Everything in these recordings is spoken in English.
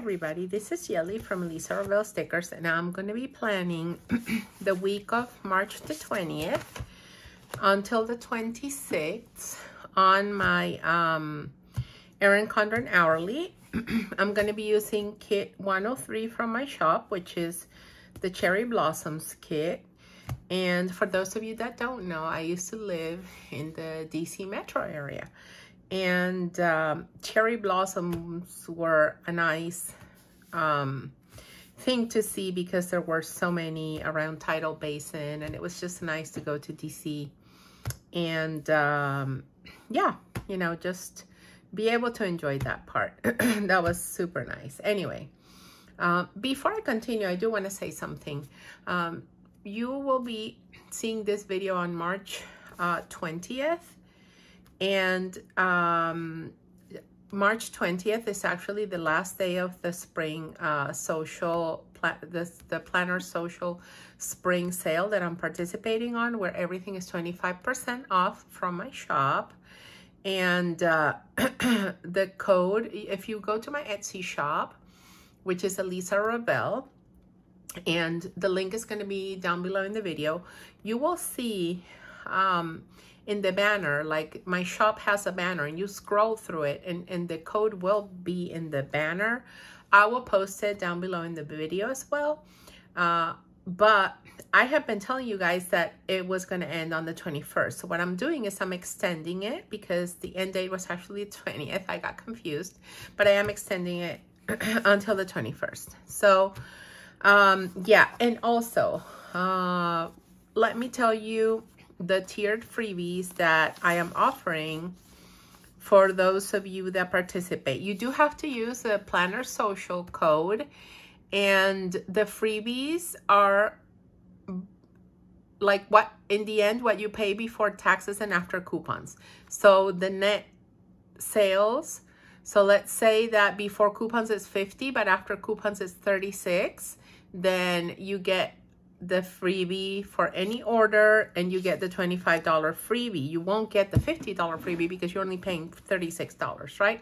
everybody, this is Yeli from Elisa Ravell Stickers, and I'm going to be planning the week of March the 20th until the 26th on my Erin Condren Hourly. I'm going to be using kit 103 from my shop, which is the Cherry Blossoms kit. And for those of you that don't know, I used to live in the DC metro area. And cherry blossoms were a nice thing to see because there were so many around Tidal Basin, and it was just nice to go to DC and yeah, you know, just be able to enjoy that part. That was super nice. Anyway, before I continue, I do want to say something. You will be seeing this video on March 20th. And March 20th is actually the last day of the spring social, the planner social spring sale that I'm participating on, where everything is 25% off from my shop. And the code, if you go to my Etsy shop, which is Elisa Ravell, and the link is going to be down below in the video, you will see in the banner, like my shop has a banner, and you scroll through it, and the code will be in the banner. I will post it down below in the video as well. But I have been telling you guys that it was going to end on the 21st. So what I'm doing is I'm extending it, because the end date was actually the 20th. I got confused, but I am extending it until the 21st. So yeah, and also let me tell you the tiered freebies that I am offering for those of you that participate. You do have to use the planner social code, and the freebies are like what in the end what you pay before taxes and after coupons. So the net sales, so let's say that before coupons is 50, but after coupons is 36, then you get the freebie for any order, and you get the $25 freebie. You won't get the $50 freebie because you're only paying $36, right?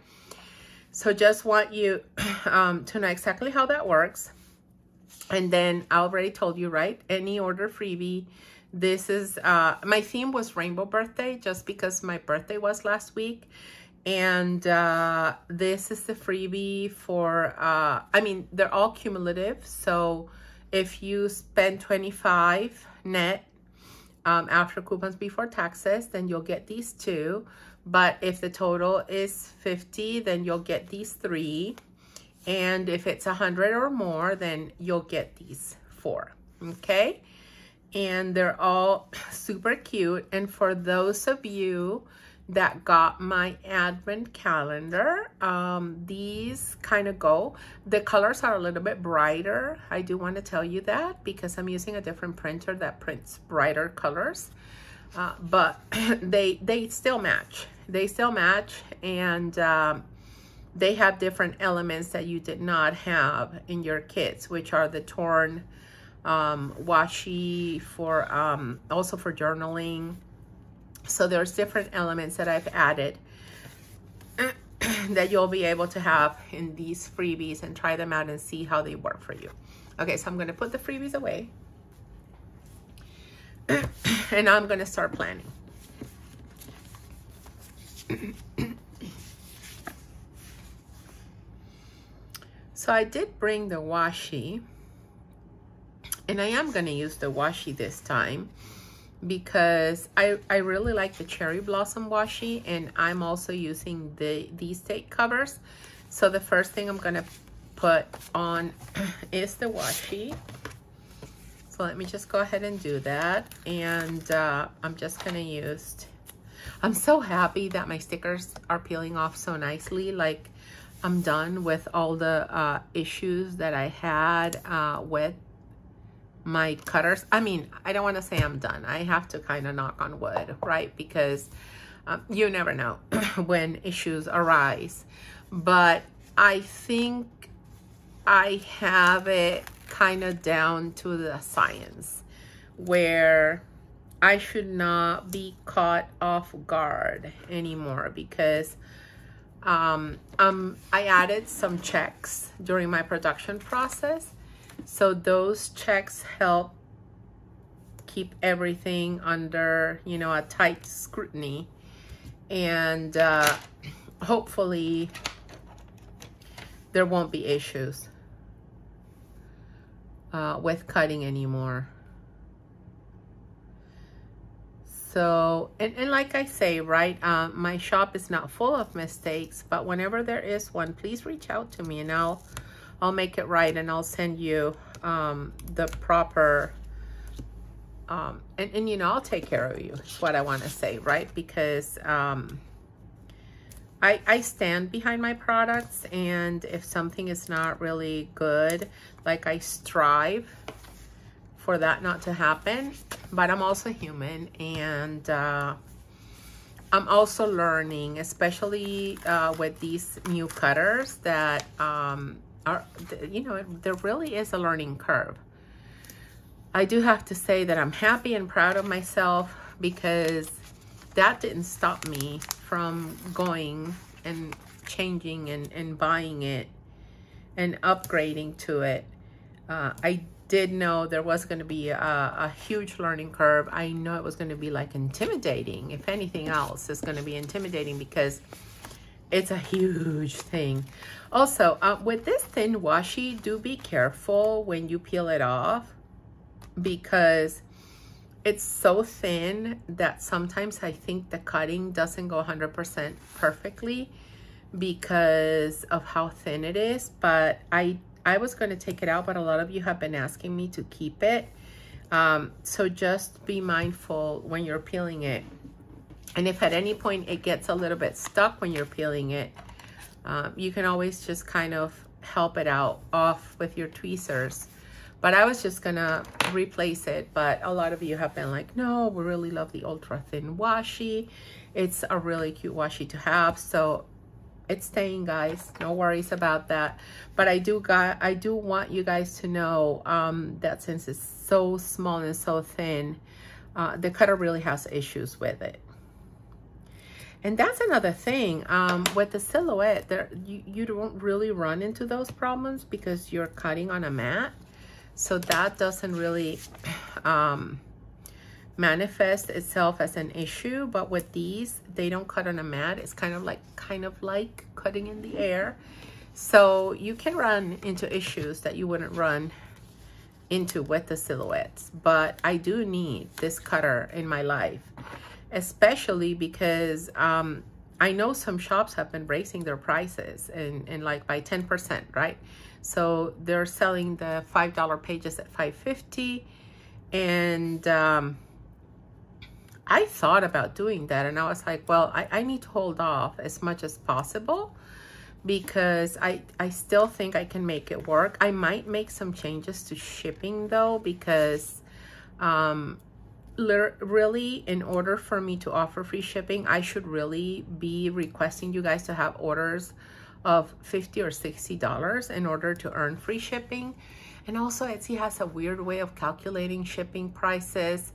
So just want you to know exactly how that works. And then I already told you, right? Any order freebie. This is, my theme was Rainbow Birthday, just because my birthday was last week. And this is the freebie for, I mean, they're all cumulative. So if you spend 25 net after coupons before taxes, then you'll get these two. But if the total is 50, then you'll get these three. And if it's 100 or more, then you'll get these four, okay? And they're all super cute. And for those of you that got my advent calendar, these kind of go, the colors are a little bit brighter. I do want to tell you that because I'm using a different printer that prints brighter colors, but they still match, and they have different elements that you did not have in your kits, which are the torn washi for also for journaling. So there's different elements that I've added that you'll be able to have in these freebies and try them out and see how they work for you. Okay, so I'm going to put the freebies away and I'm going to start planning. So I did bring the washi, and I am going to use the washi this time, because I really like the cherry blossom washi, and I'm also using these tape covers. So the first thing I'm gonna put on is the washi. So let me just go ahead and do that. And I'm just gonna use, I'm so happy that my stickers are peeling off so nicely. Like, I'm done with all the issues that I had with my cutters. I mean, I don't want to say I'm done. I have to kind of knock on wood, right? Because you never know when issues arise. But I think I have it kind of down to the science, where I should not be caught off guard anymore, because I added some checks during my production process. So those checks help keep everything under, you know, a tight scrutiny, and hopefully there won't be issues with cutting anymore. So, and like I say, right, my shop is not full of mistakes, but whenever there is one, please reach out to me and I'll make it right, and I'll send you the proper, and you know, I'll take care of you, is what I want to say, right? Because I stand behind my products, and if something is not really good, like, I strive for that not to happen, but I'm also human, and I'm also learning, especially with these new cutters that, you know, there really is a learning curve. I do have to say that I'm happy and proud of myself, because that didn't stop me from going and changing and buying it and upgrading to it. I did know there was going to be a huge learning curve. I know it was going to be like intimidating. If anything else, it's going to be intimidating, because it's a huge thing. Also, with this thin washi, do be careful when you peel it off, because it's so thin that sometimes I think the cutting doesn't go 100% perfectly because of how thin it is. But I was going to take it out, but a lot of you have been asking me to keep it. So just be mindful when you're peeling it. And if at any point it gets a little bit stuck when you're peeling it, you can always just kind of help it out off with your tweezers. But I was just gonna replace it, but a lot of you have been like, no, we really love the ultra thin washi. It's a really cute washi to have, so it's staying, guys. No worries about that. But I do want you guys to know that since it's so small and so thin, the cutter really has issues with it. And that's another thing, with the Silhouette, there you don't really run into those problems because you're cutting on a mat. So that doesn't really manifest itself as an issue. But with these, they don't cut on a mat. It's kind of like cutting in the air. So you can run into issues that you wouldn't run into with the Silhouettes. But I do need this cutter in my life, especially because I know some shops have been raising their prices and like by 10%, right? So they're selling the $5 pages at $5.50, and I thought about doing that, and I was like, well, I need to hold off as much as possible, because I still think I can make it work. I might make some changes to shipping, though, because really, in order for me to offer free shipping, I should really be requesting you guys to have orders of $50 or $60 in order to earn free shipping. And also, Etsy has a weird way of calculating shipping prices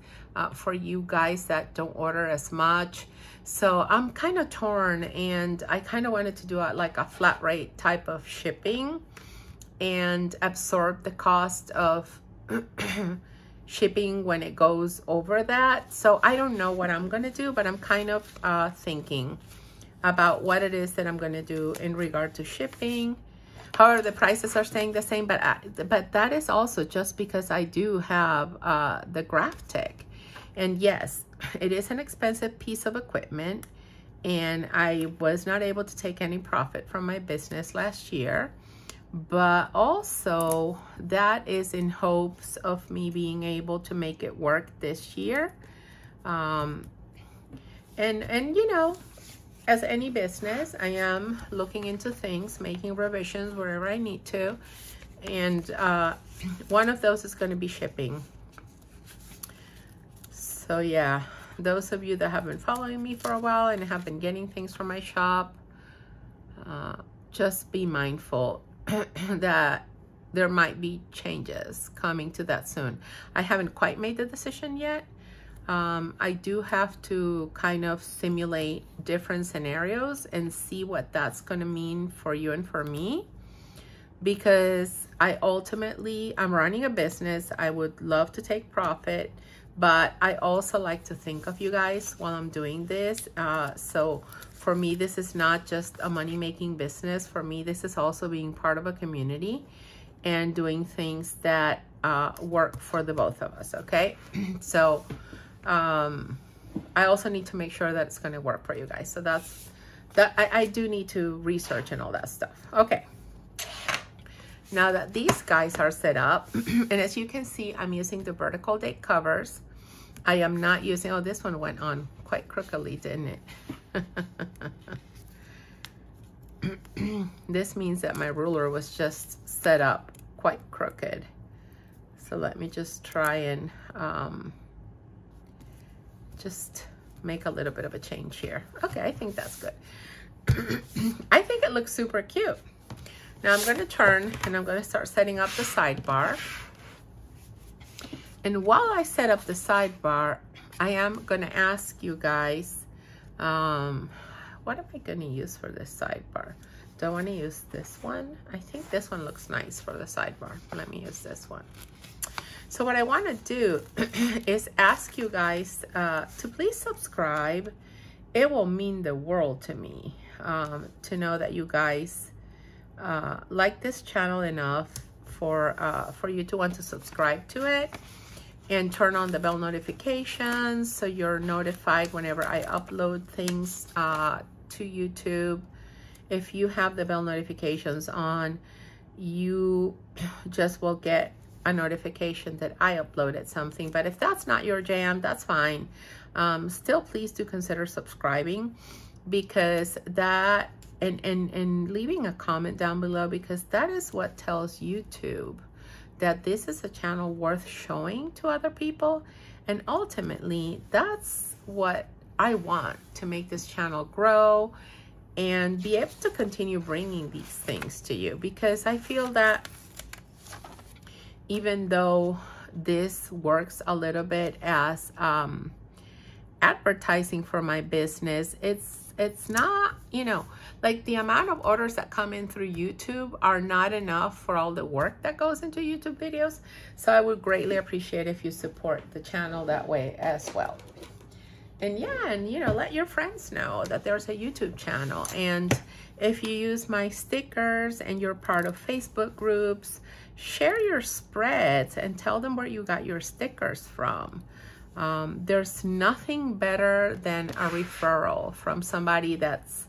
for you guys that don't order as much. So I'm kind of torn, and I kind of wanted to do like a flat rate type of shipping and absorb the cost of shipping when it goes over that. So I don't know what I'm gonna do, but I'm kind of thinking about what it is that I'm gonna do in regard to shipping. However, the prices are staying the same, but that is also just because I do have the GrafTech. And yes, it is an expensive piece of equipment, and I was not able to take any profit from my business last year, but also that is in hopes of me being able to make it work this year. And you know, as any business, I am looking into things, making revisions wherever I need to. And one of those is going to be shipping. So yeah, those of you that have been following me for a while and have been getting things from my shop, just be mindful that there might be changes coming to that soon. I haven't quite made the decision yet. I do have to kind of simulate different scenarios and see what that's going to mean for you and for me, because I ultimately, I'm running a business. I would love to take profit, but I also like to think of you guys while I'm doing this. So for me, this is not just a money-making business. For me, this is also being part of a community and doing things that work for the both of us, okay? So I also need to make sure that it's gonna work for you guys. So that's, I do need to research and all that stuff. Okay, now that these guys are set up, and as you can see, I'm using the vertical date covers. I am not using, oh, this one went on quite crookedly, didn't it? This means that my ruler was just set up quite crooked. So let me just try and just make a little bit of a change here. Okay, I think that's good. I think it looks super cute. Now I'm gonna turn and I'm gonna start setting up the sidebar. And while I set up the sidebar, I am gonna ask you guys, what am I gonna use for this sidebar? Do I wanna use this one? I think this one looks nice for the sidebar. Let me use this one. So what I wanna do is ask you guys to please subscribe. It will mean the world to me to know that you guys like this channel enough for you to want to subscribe to it and turn on the bell notifications so you're notified whenever I upload things to YouTube. If you have the bell notifications on, you just will get a notification that I uploaded something. But if that's not your jam, that's fine. Still, please do consider subscribing, because that and leaving a comment down below, because that is what tells YouTube that this is a channel worth showing to other people. And ultimately, that's what I want, to make this channel grow and be able to continue bringing these things to you, because I feel that even though this works a little bit as advertising for my business, it's not, you know, like the amount of orders that come in through YouTube are not enough for all the work that goes into YouTube videos. So I would greatly appreciate if you support the channel that way as well. And yeah, and you know, let your friends know that there's a YouTube channel. And if you use my stickers and you're part of Facebook groups, share your spreads and tell them where you got your stickers from. There's nothing better than a referral from somebody that's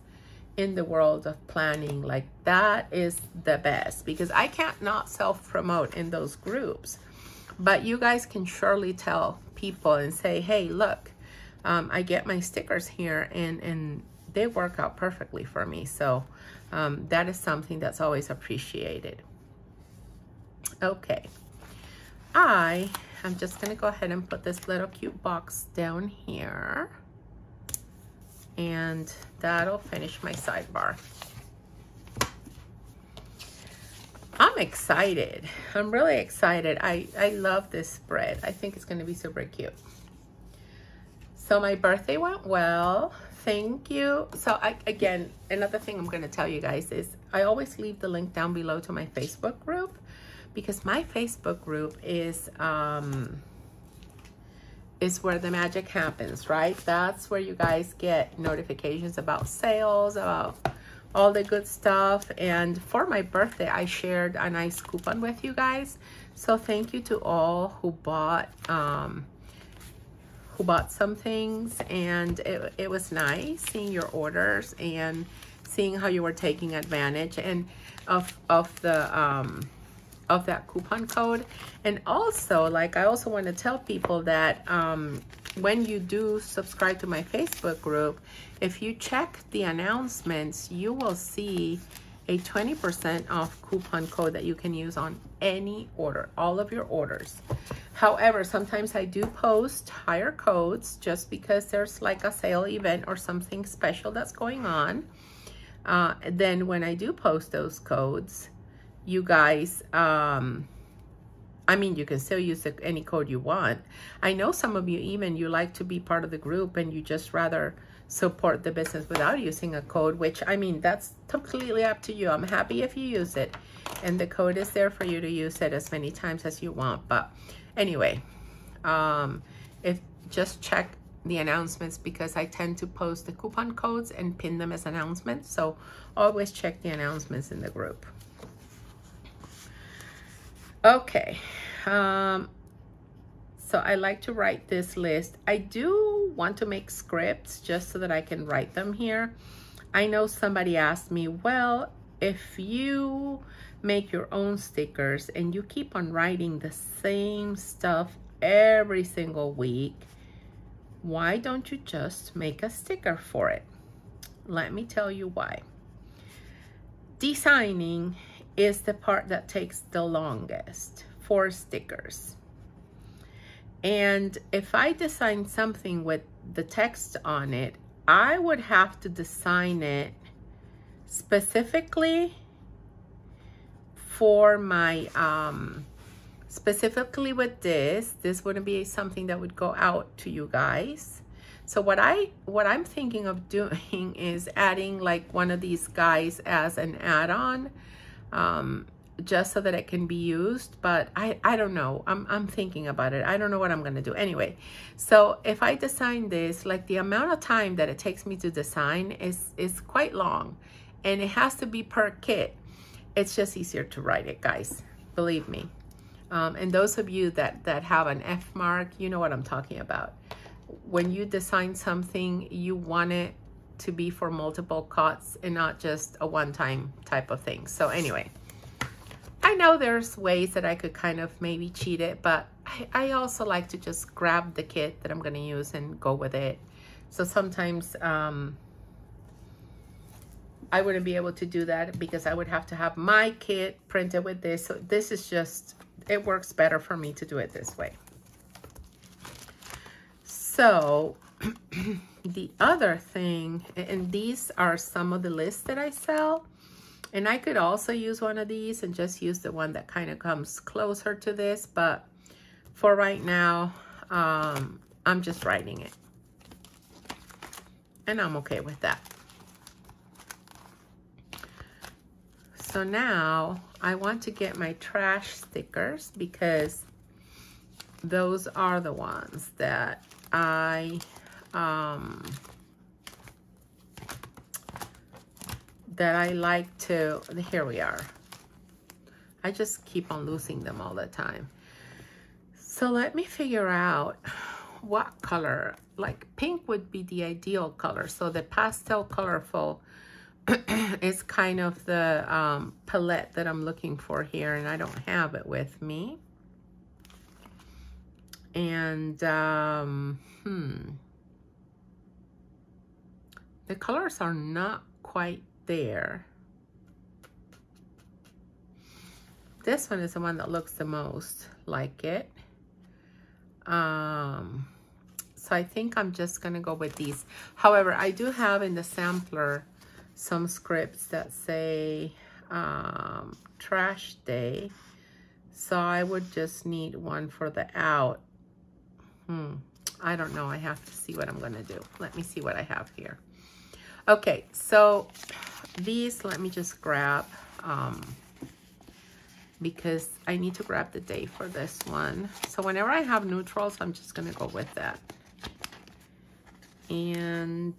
in the world of planning. Like, that is the best, because I can't not self-promote in those groups, but you guys can surely tell people and say, hey, look, I get my stickers here and they work out perfectly for me. So that is something that's always appreciated. Okay, I am just gonna go ahead and put this little cute box down here, and that'll finish my sidebar. I'm excited. I'm really excited. I love this spread. I think it's gonna be super cute. So my birthday went well. Thank you. So again, another thing I'm gonna tell you guys is I always leave the link down below to my Facebook group, because my Facebook group is where the magic happens, right? That's where you guys get notifications about sales, about all the good stuff. And for my birthday, I shared a nice coupon with you guys. So thank you to all who bought some things. And it was nice seeing your orders and seeing how you were taking advantage and of that coupon code. And also, like, I also want to tell people that when you do subscribe to my Facebook group, if you check the announcements, you will see a 20% off coupon code that you can use on any order, all of your orders. However, sometimes I do post higher codes just because there's like a sale event or something special that's going on. Then when I do post those codes, you guys I mean, you can still use any code you want. I know some of you, even you like to be part of the group and you just rather support the business without using a code, which, I mean, that's completely up to you. I'm happy if you use it. And the code is there for you to use it as many times as you want. But anyway, if just check the announcements, because I tend to post the coupon codes and pin them as announcements. So always check the announcements in the group. Okay, so I like to write this list. I do want to make scripts just so that I can write them here. I know somebody asked me, well, if you make your own stickers and you keep on writing the same stuff every single week, why don't you just make a sticker for it? Let me tell you why. Designing is the part that takes the longest for stickers. And if I design something with the text on it, I would have to design it specifically for my, specifically with this wouldn't be something that would go out to you guys. So what I'm thinking of doing is adding like one of these guys as an add-on, just so that it can be used. But I don't know. I'm thinking about it. I don't know what I'm going to do. Anyway, so if I design this, like the amount of time that it takes me to design is quite long, and it has to be per kit. It's just easier to write it, guys. Believe me. And those of you that have an F mark, you know what I'm talking about. When you design something, you want it to be for multiple cuts and not just a one-time type of thing. So anyway, I know there's ways that I could kind of maybe cheat it, but I also like to just grab the kit that I'm going to use and go with it. So sometimes I wouldn't be able to do that because I would have to have my kit printed with this. So this is just, it works better for me to do it this way. So the other thing, and these are some of the lists that I sell, and I could also use one of these and just use the one that kind of comes closer to this, but for right now, I'm just writing it, and I'm okay with that. So now I want to get my trash stickers, because those are the ones that I that I like to, here we are. I just keep on losing them all the time. So let me figure out what color, like pink would be the ideal color. So the pastel colorful is kind of the palette that I'm looking for here, and I don't have it with me. And, the colors are not quite there. This one is the one that looks the most like it. So I think I'm just going to go with these. However, I do have in the sampler some scripts that say trash day. So I would just need one for the out. I don't know. I have to see what I'm going to do. Let me see what I have here. Okay, so these, let me just grab, because I need to grab the day for this one. So whenever I have neutrals, I'm just going to go with that. And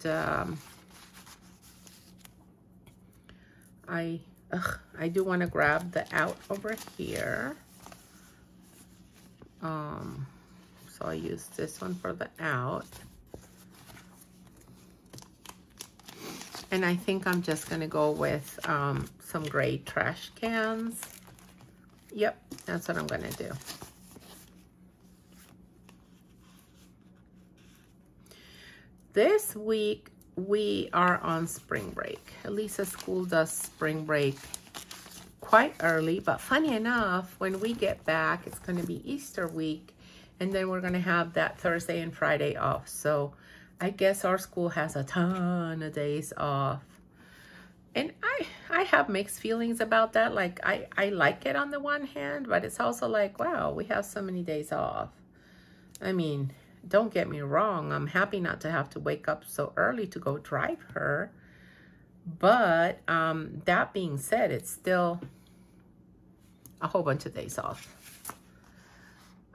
I do want to grab the out over here. So I use this one for the out. And I think I'm just going to go with some gray trash cans. Yep, that's what I'm going to do. This week, we are on spring break. Elisa's school does spring break quite early, but funny enough, when we get back, it's going to be Easter week, and then we're going to have that Thursday and Friday off. So I guess our school has a ton of days off, And I have mixed feelings about that. Like, I like it on the one hand, but it's also like, wow, we have so many days off. I mean, don't get me wrong. I'm happy not to have to wake up so early to go drive her. But that being said, it's still a whole bunch of days off.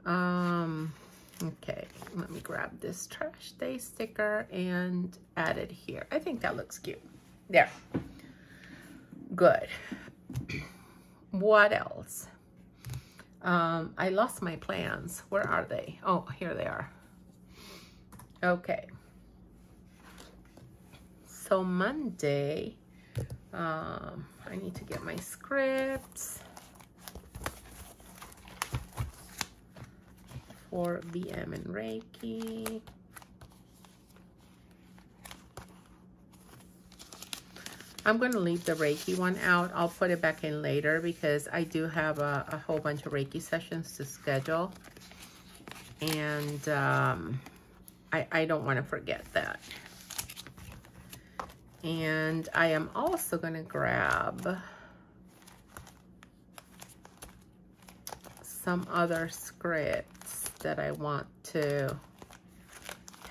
Okay, let me grab this trash day sticker and add it here. I think that looks cute. There. Good. What else? I lost my plans. Where are they? Oh, here they are. Okay. So Monday, I need to get my scripts for BM and Reiki. I'm going to leave the Reiki one out. I'll put it back in later because I do have a whole bunch of Reiki sessions to schedule. And I don't want to forget that. And I am also going to grab some other scripts that I want to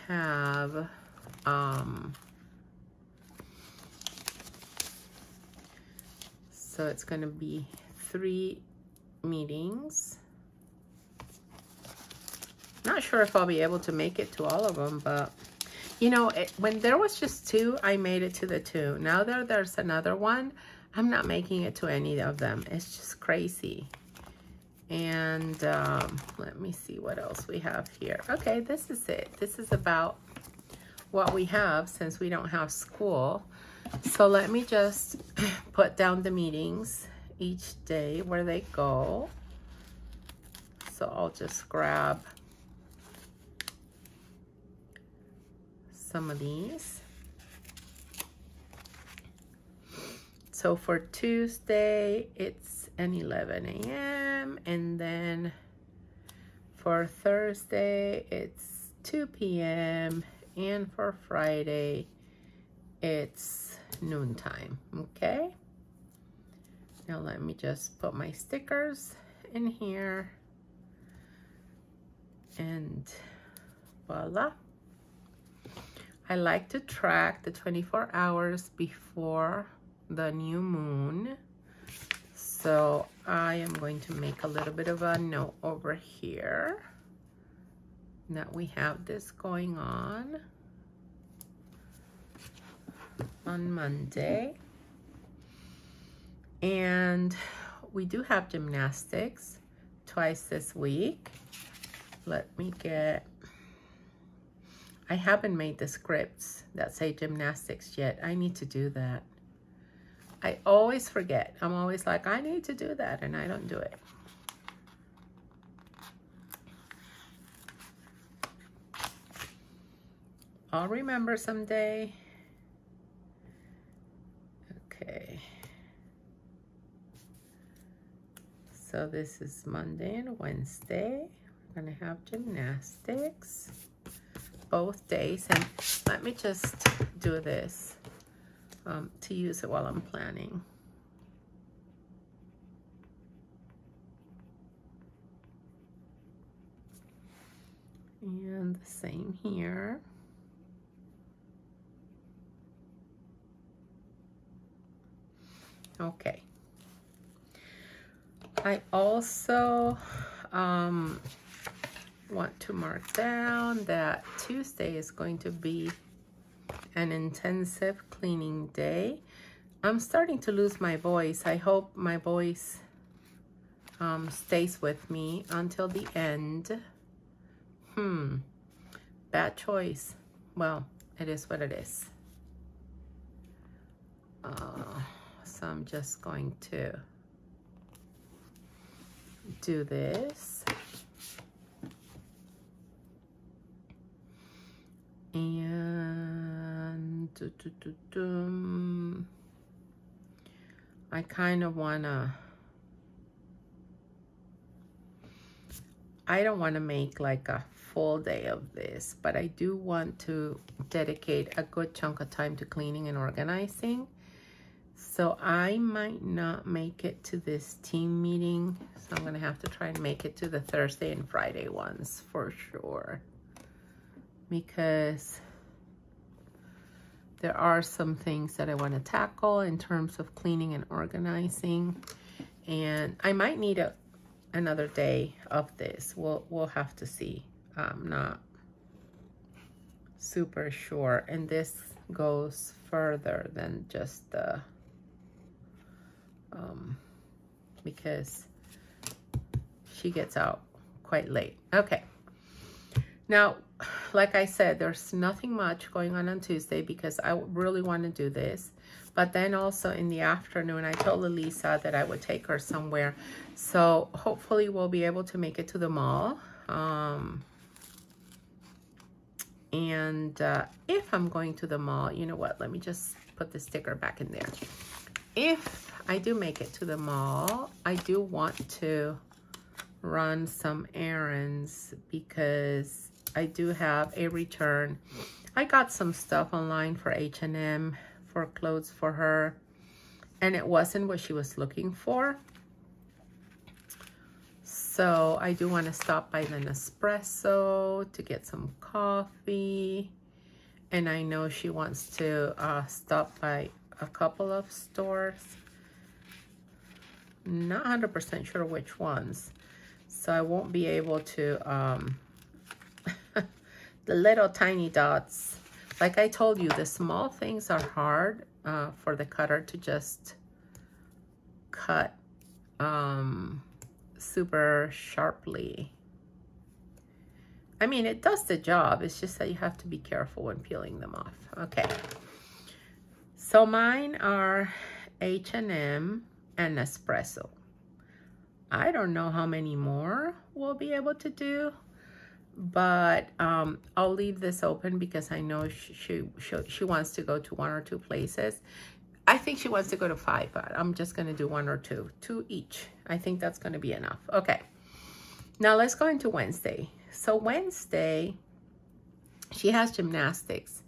have so it's going to be 3 meetings. Not sure if I'll be able to make it to all of them, but you know, when there was just 2, I made it to the 2. Now that there's another one, I'm not making it to any of them. It's just crazy. And let me see what else we have here. Okay, this is it. This is about what we have since we don't have school. So let me just put down the meetings each day where they go. So I'll just grab some of these. So for Tuesday, it's an 11 a.m. And then for Thursday, it's 2 p.m. And for Friday, it's noontime. Okay, now let me just put my stickers in here and voila. I like to track the 24 hours before the new moon, so I am going to make a little bit of a note over here that we have this going on Monday. And we do have gymnastics twice this week. Let me get, I haven't made the scripts that say gymnastics yet. I need to do that. I always forget. I'm always like, I need to do that, and I don't do it. I'll remember someday. Okay, so this is Monday and Wednesday. We're gonna have gymnastics both days, and let me just do this to use it while I'm planning. And the same here. Okay. I also want to mark down that Tuesday is going to be an intensive cleaning day. I'm starting to lose my voice. I hope my voice stays with me until the end. Bad choice. Well, it is what it is. So I'm just going to do this. And I kind of want to, I don't want to make like a full day of this, but I do want to dedicate a good chunk of time to cleaning and organizing. So I might not make it to this team meeting. So I'm gonna have to try and make it to the Thursday and Friday ones for sure, because there are some things that I want to tackle in terms of cleaning and organizing. And I might need another day of this. We'll have to see. I'm not super sure. And this goes further than just the, because she gets out quite late. Okay. Now, like I said, there's nothing much going on Tuesday because I really want to do this. But then also in the afternoon, I told Elisa that I would take her somewhere. So hopefully we'll be able to make it to the mall. If I'm going to the mall, you know what? Let me just put the sticker back in there. If I do make it to the mall, I do want to run some errands because I do have a return. I got some stuff online for H&M for clothes for her, and it wasn't what she was looking for. So I do want to stop by the Nespresso to get some coffee. And I know she wants to stop by a couple of stores. Not 100% sure which ones. So I won't be able to... the little tiny dots, like I told you, the small things are hard for the cutter to just cut super sharply. I mean, it does the job. It's just that you have to be careful when peeling them off. Okay, so mine are H&M and Nespresso. I don't know how many more we'll be able to do, but I'll leave this open because I know she wants to go to one or two places. I think she wants to go to 5, but I'm just going to do one or two each. I think that's going to be enough. Okay, now let's go into Wednesday. So Wednesday she has gymnastics,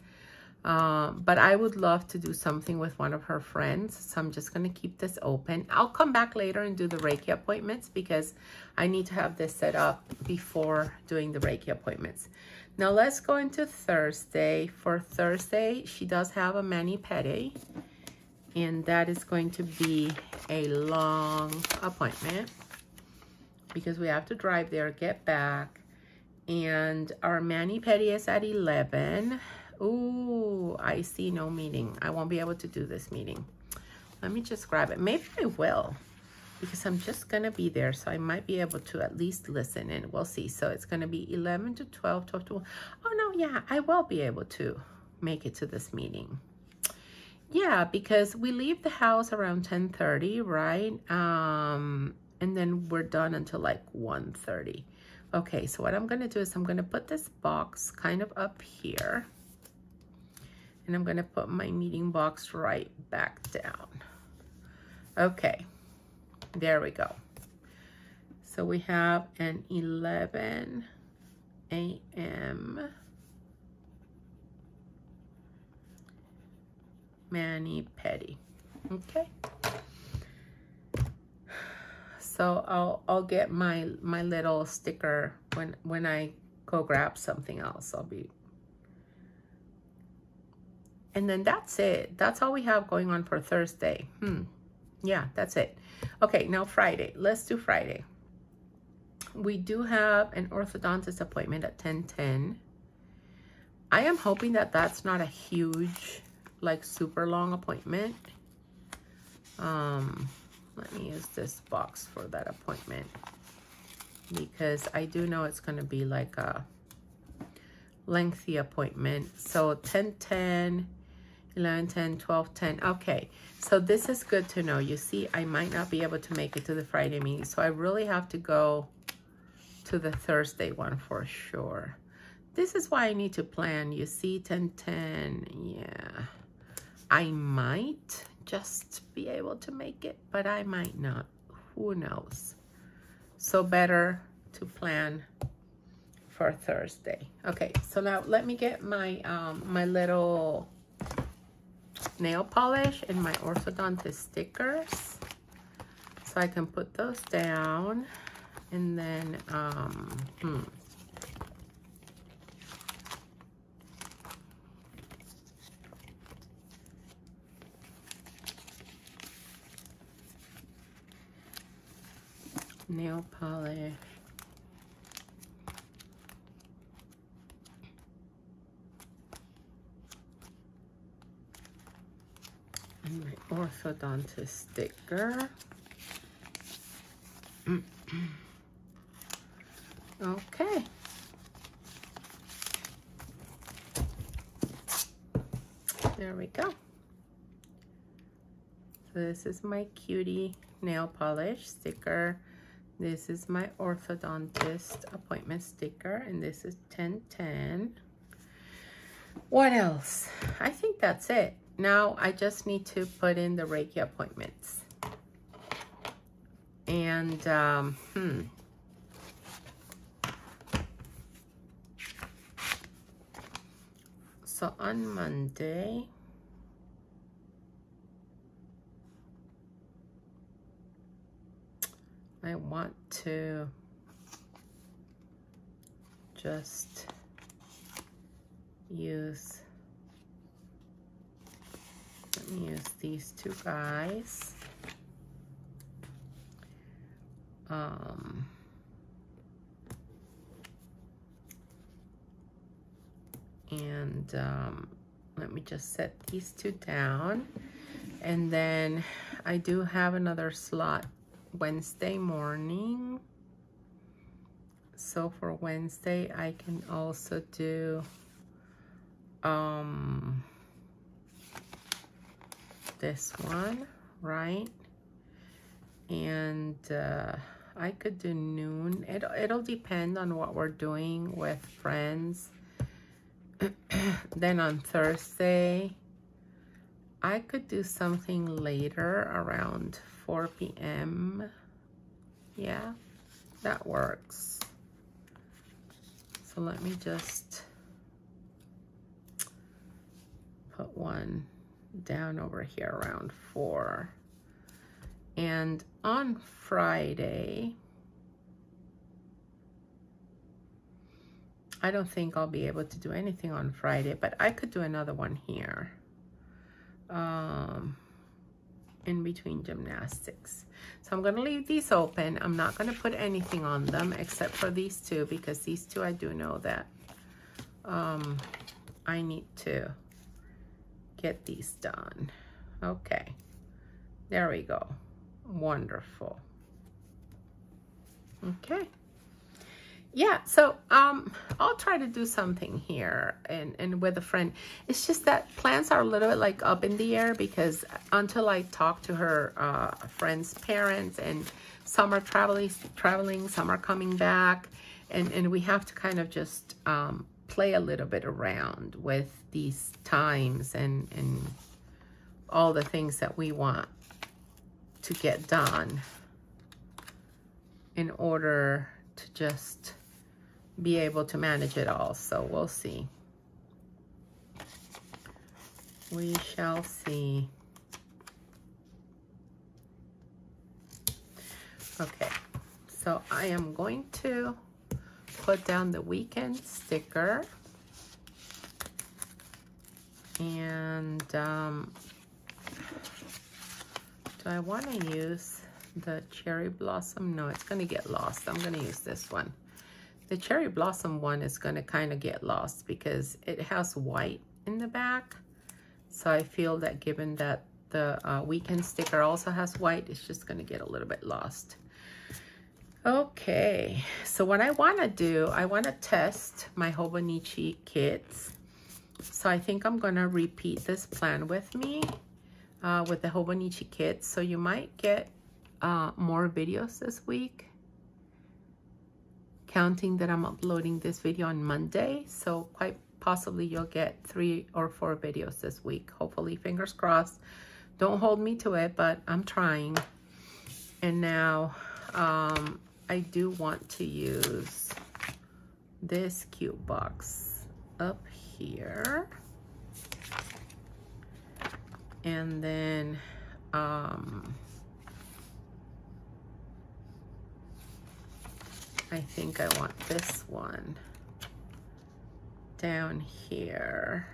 but I would love to do something with one of her friends, so I'm just going to keep this open. I'll come back later and do the Reiki appointments because I need to have this set up before doing the Reiki appointments. Now let's go into Thursday. For Thursday, she does have a mani-pedi, and that is going to be a long appointment because we have to drive there, get back, and our mani-pedi is at 11. Ooh, I see no meeting. I won't be able to do this meeting. Let me just grab it. Maybe I will, because I'm just going to be there, so I might be able to at least listen, and we'll see. So it's going to be 11 to 12, 12 to 1. Oh, no, yeah, I will be able to make it to this meeting. Yeah, because we leave the house around 10:30, right? And then we're done until like 1:30. Okay, so what I'm going to do is I'm going to put this box kind of up here. And I'm going to put my meeting box right back down. Okay, there we go. So we have an 11 a.m. mani-pedi. Okay. So I'll get my little sticker when I go grab something else. And then that's it. That's all we have going on for Thursday. Yeah, that's it. Okay, now Friday. Let's do Friday. We do have an orthodontist appointment at 10:10. I am hoping that that's not a huge, like super long appointment. Let me use this box for that appointment because I do know it's going to be like a lengthy appointment. So 10:10. 11:10, 12:10. Okay, so this is good to know. You see, I might not be able to make it to the Friday meeting, so I really have to go to the Thursday one for sure. This is why I need to plan. You see, 10:10. Yeah, I might just be able to make it, but I might not. Who knows? So better to plan for Thursday. Okay, so now let me get my little nail polish and my orthodontist stickers. So I can put those down, and then nail polish. And my orthodontist sticker. Okay. There we go. So this is my cutie nail polish sticker. This is my orthodontist appointment sticker, and this is 1010. What else? I think that's it. Now I just need to put in the Reiki appointments. And, so on Monday, I want to just use, let me use these two guys. Let me just set these two down, and then I do have another slot Wednesday morning. So for Wednesday, I can also do this one, right? And I could do noon. It'll depend on what we're doing with friends. Then on Thursday, I could do something later around 4 p.m. Yeah, that works. So let me just put one down over here around 4. And on Friday, I don't think I'll be able to do anything on Friday, but I could do another one here in between gymnastics. So I'm going to leave these open. I'm not going to put anything on them except for these two, because these two I do know that I need to get these done. Okay, there we go. Wonderful. Okay. Yeah, so I'll try to do something here and with a friend. It's just that plans are a little bit like up in the air, because until I talk to her friend's parents, and some are traveling, some are coming back, and we have to kind of just play a little bit around with these times and all the things that we want to get done in order to just be able to manage it all. So we'll see. We shall see. Okay, so I am going to put down the weekend sticker, and do I want to use the cherry blossom? No, it's going to get lost. I'm going to use this one. The cherry blossom one is going to kind of get lost because it has white in the back. So I feel that given that the weekend sticker also has white, it's just going to get a little bit lost. Okay, so what I want to do, I want to test my Hobonichi kits. So I think I'm going to repeat this plan with me with the Hobonichi kits. So you might get more videos this week, counting that I'm uploading this video on Monday. So quite possibly you'll get 3 or 4 videos this week. Hopefully, fingers crossed. Don't hold me to it, but I'm trying. And now I do want to use this cute box up here. And then I think I want this one down here.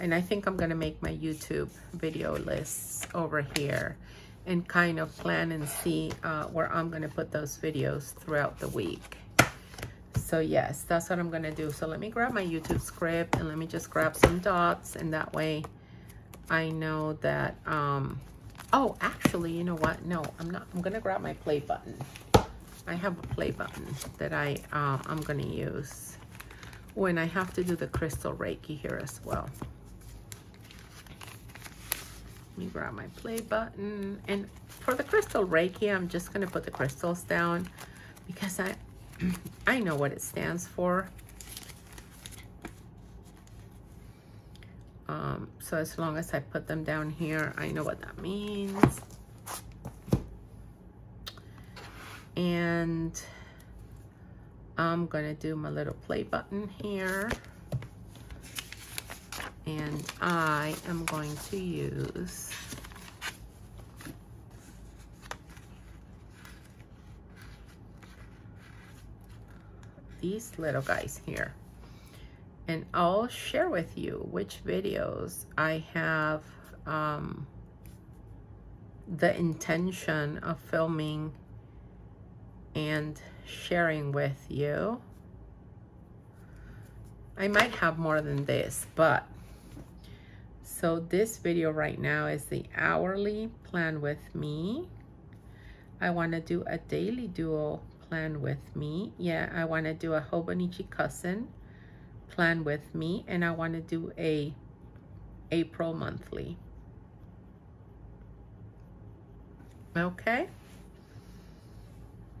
And I think I'm gonna make my YouTube video lists over here and kind of plan and see where I'm gonna put those videos throughout the week. So yes, that's what I'm gonna do. So let me grab my YouTube script and let me just grab some dots, and that way I know that, oh, actually, you know what? No, I'm not, I'm gonna grab my play button. I have a play button that I'm gonna use when I have to do the crystal Reiki here as well. Let me grab my play button. And for the crystal Reiki, I'm just gonna put the crystals down because I know what it stands for. So as long as I put them down here, I know what that means. And I'm gonna do my little play button here. And I am going to use these little guys here. And I'll share with you which videos I have the intention of filming and sharing with you. I might have more than this, but so this video right now is the hourly plan with me. I want to do a daily duo plan with me. Yeah, I want to do a Hobonichi Cousin plan with me, and I want to do a April monthly. Okay,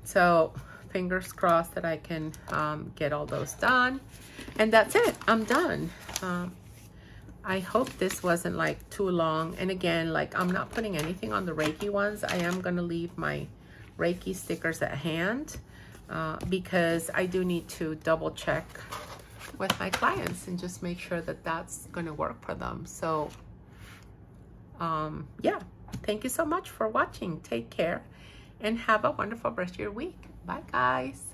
so fingers crossed that I can get all those done. And that's it, I'm done. I hope this wasn't like too long. And again, like I'm not putting anything on the Reiki ones. I am gonna leave my Reiki stickers at hand because I do need to double check with my clients and just make sure that that's gonna work for them. So yeah, thank you so much for watching. Take care and have a wonderful rest of your week. Bye guys.